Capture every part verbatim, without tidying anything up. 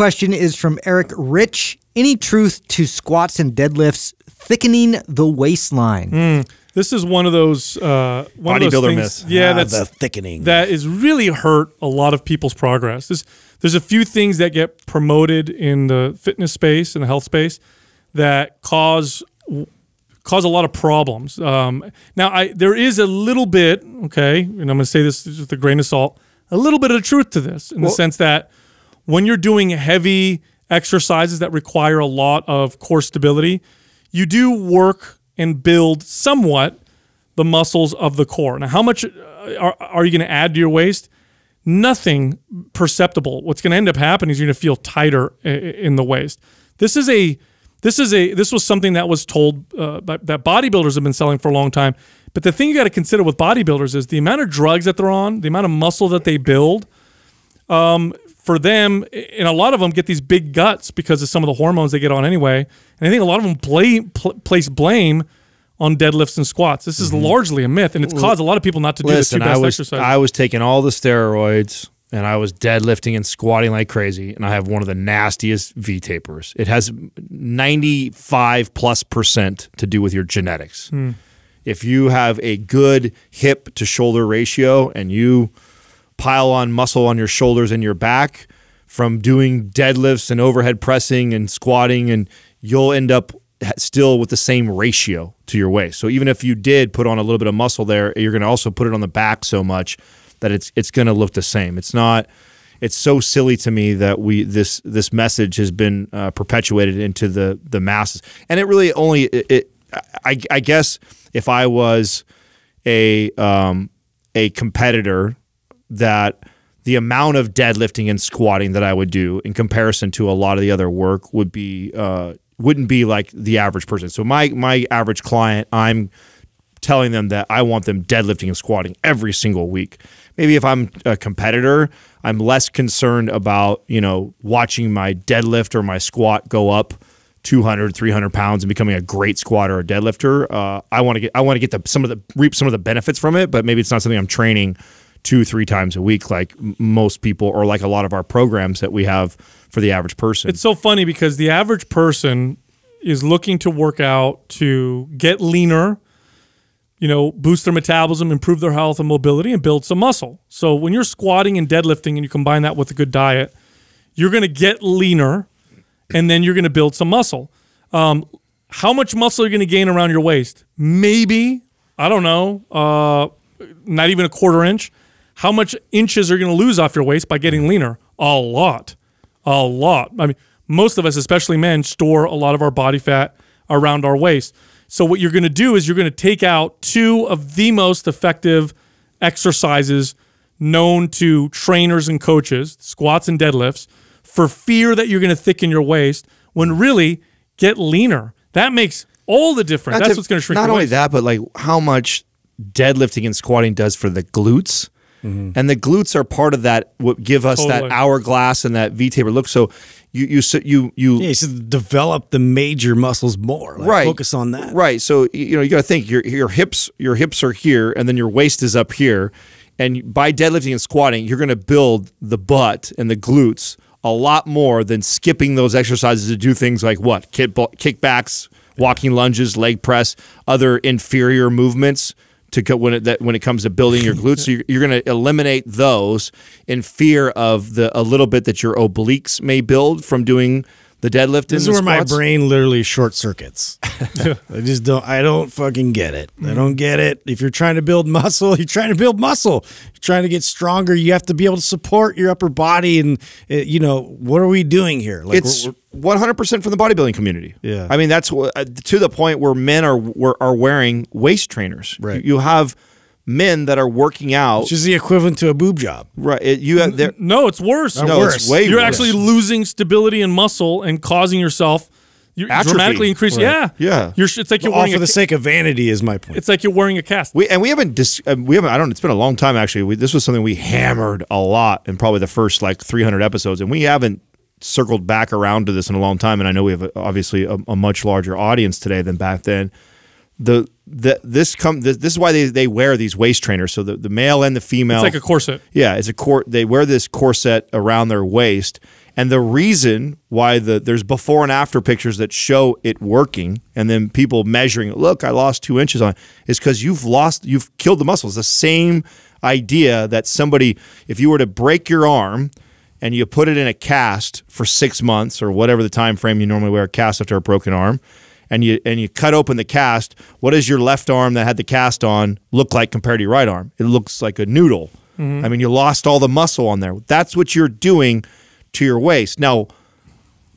question is from Eric Rich. Any truth to squats and deadlifts thickening the waistline? Mm. This is one of those uh, one bodybuilder of those things, myth. Yeah, ah, that's the thickening. That is really hurt a lot of people's progress. There's, there's a few things that get promoted in the fitness space and the health space that cause cause a lot of problems. Um, now, I there is a little bit, okay, and I'm going to say this with a grain of salt, a little bit of truth to this in well, the sense that when you're doing heavy exercises that require a lot of core stability, you do work and build somewhat the muscles of the core. Now, how much are, are you going to add to your waist? Nothing perceptible. What's going to end up happening is you're going to feel tighter in the waist. This is a, this is a, this was something that was told uh, by, that bodybuilders have been selling for a long time. But the thing you got to consider with bodybuilders is the amount of drugs that they're on, the amount of muscle that they build. Um, for them, and a lot of them get these big guts because of some of the hormones they get on anyway. And I think a lot of them play, pl place blame on deadlifts and squats. This is mm-hmm. largely a myth, and it's caused a lot of people not to do Listen, the two best I was, exercises. I was taking all the steroids, and I was deadlifting and squatting like crazy, and I have one of the nastiest V-tapers. It has ninety-five plus percent to do with your genetics. Mm. If you have a good hip-to-shoulder ratio and you pile on muscle on your shoulders and your back from doing deadlifts and overhead pressing and squatting, and you'll end up still with the same ratio to your waist. So even if you did put on a little bit of muscle there, you're going to also put it on the back so much that it's it's going to look the same. It's not. It's so silly to me that we this this message has been uh, perpetuated into the the masses, and it really only it. it I, I guess if I was a um, a competitor, that the amount of deadlifting and squatting that I would do in comparison to a lot of the other work would be uh, wouldn't be like the average person. So my my average client, I'm telling them that I want them deadlifting and squatting every single week. Maybe if I'm a competitor, I'm less concerned about, you know, watching my deadlift or my squat go up two hundred, three hundred pounds and becoming a great squatter or deadlifter. Uh, I want to get I want to get the some of the reap some of the benefits from it, but maybe it's not something I'm training two, three times a week like most people, or like a lot of our programs that we have for the average person. It's so funny because the average person is looking to work out to get leaner, you know, boost their metabolism, improve their health and mobility, and build some muscle. So when you're squatting and deadlifting and you combine that with a good diet, you're going to get leaner and then you're going to build some muscle. Um, how much muscle are you going to gain around your waist? Maybe, I don't know, uh, not even a quarter inch. How much inches are you going to lose off your waist by getting leaner? A lot. A lot. I mean, most of us, especially men, store a lot of our body fat around our waist. So what you're going to do is you're going to take out two of the most effective exercises known to trainers and coaches, squats and deadlifts, for fear that you're going to thicken your waist, when really, get leaner. That makes all the difference. Not That's to, what's going to shrink your waist. Not only that, but like how much deadlifting and squatting does for the glutes. Mm-hmm. And the glutes are part of that. What give us totally. that hourglass and that V-taper look. So you you you you, yeah, you should develop the major muscles more. Like right, focus on that. Right. So you know you got to think your your hips your hips are here, and then your waist is up here, and by deadlifting and squatting, you're going to build the butt and the glutes a lot more than skipping those exercises to do things like what kick kickbacks, walking lunges, leg press, other inferior movements. To go when it that when it comes to building your glutes, so you're, you're going to eliminate those in fear of the a little bit that your obliques may build from doing the deadlift. This is where squats. My brain literally short circuits. I just don't. I don't fucking get it. I don't get it. If you're trying to build muscle, you're trying to build muscle. You're trying to get stronger. You have to be able to support your upper body, and uh, you know what are we doing here? Like, it's one hundred percent from the bodybuilding community. Yeah, I mean that's uh, to the point where men are were, are wearing waist trainers. Right, you, you have men that are working out, which is the equivalent to a boob job. Right, it, you have there. No, it's worse. No, worse. It's way You're worse. actually losing stability and muscle and causing yourself you're dramatically increasing. Right. Yeah, yeah. You're, it's like you're all for the sake of vanity is my point. It's like you're wearing a cast. We and we haven't. Dis, we haven't. I don't. It's been a long time actually. We, this was something we hammered a lot in probably the first like three hundred episodes, and we haven't circled back around to this in a long time, and I know we have a, obviously a, a much larger audience today than back then. The the this come this, this is why they they wear these waist trainers. So the the male and the female, it's like a corset. Yeah, it's a cor. They wear this corset around their waist, And the reason why the there's before and after pictures that show it working and then people measuring, look, I lost two inches on it, is because you've lost, you've killed the muscles. The same idea that somebody, if you were to break your arm and you put it in a cast for six months or whatever the time frame you normally wear a cast after a broken arm, and you and you cut open the cast, what does your left arm that had the cast on look like compared to your right arm? It looks like a noodle. Mm-hmm. I mean, you lost all the muscle on there. That's what you're doing to your waist. Now,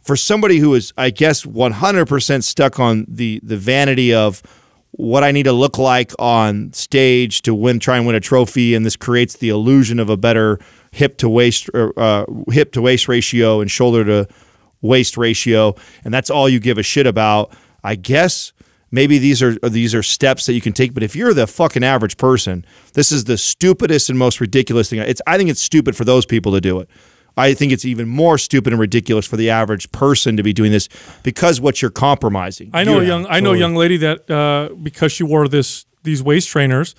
for somebody who is, I guess, one hundred percent stuck on the the vanity of what I need to look like on stage to win, try and win a trophy, and this creates the illusion of a better hip to waist or, uh, hip to waist ratio and shoulder to waist ratio, and that's all you give a shit about. I guess maybe these are these are steps that you can take. But if you're the fucking average person, this is the stupidest and most ridiculous thing. It's I think it's stupid for those people to do it. I think it's even more stupid and ridiculous for the average person to be doing this because what you're compromising. I know yeah, a young, I totally. know a young lady that uh, because she wore this these waist trainers,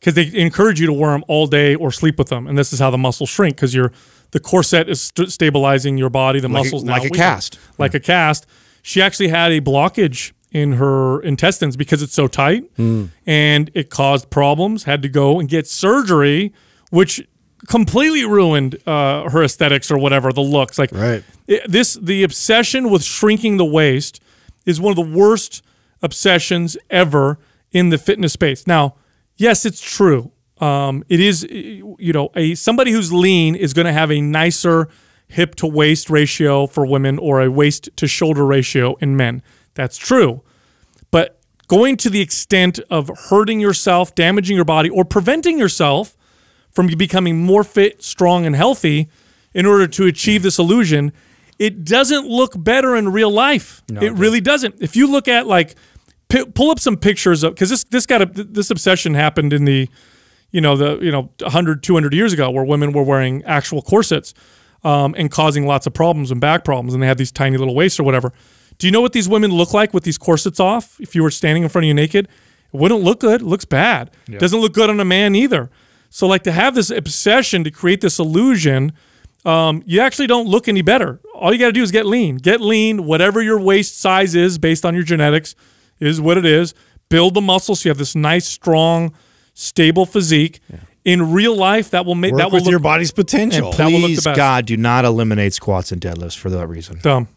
because they encourage you to wear them all day or sleep with them, and this is how the muscles shrink because you're the corset is st stabilizing your body, the like muscles a, now like a cast, like yeah. a cast. She actually had a blockage in her intestines because it's so tight, mm. and it caused problems. Had to go and get surgery, which completely ruined uh, her aesthetics or whatever, the looks. Like right. it, this, the obsession with shrinking the waist is one of the worst obsessions ever in the fitness space. Now, yes, it's true. Um, it is, you know, a somebody who's lean is going to have a nicer hip to waist ratio for women or a waist to shoulder ratio in men. That's true. But going to the extent of hurting yourself, damaging your body, or preventing yourself from becoming more fit, strong, and healthy in order to achieve this illusion, it doesn't look better in real life. No, it really doesn't. If you look at, like, p pull up some pictures of, because this this got a, this obsession happened in the, you know, the you know one hundred, two hundred years ago, where women were wearing actual corsets um, and causing lots of problems and back problems, and they had these tiny little waists or whatever. Do you know what these women look like with these corsets off? If you were standing in front of you naked, it wouldn't look good. It looks bad. Yeah. Doesn't look good on a man either. So, like, to have this obsession to create this illusion, um, you actually don't look any better. All you got to do is get lean. Get lean. Whatever your waist size is based on your genetics is what it is. Build the muscle so you have this nice, strong, stable physique. Yeah. In real life, that will make Work that will with look, your body's potential. And please, that will look the best. God, do not eliminate squats and deadlifts for that reason. Dumb.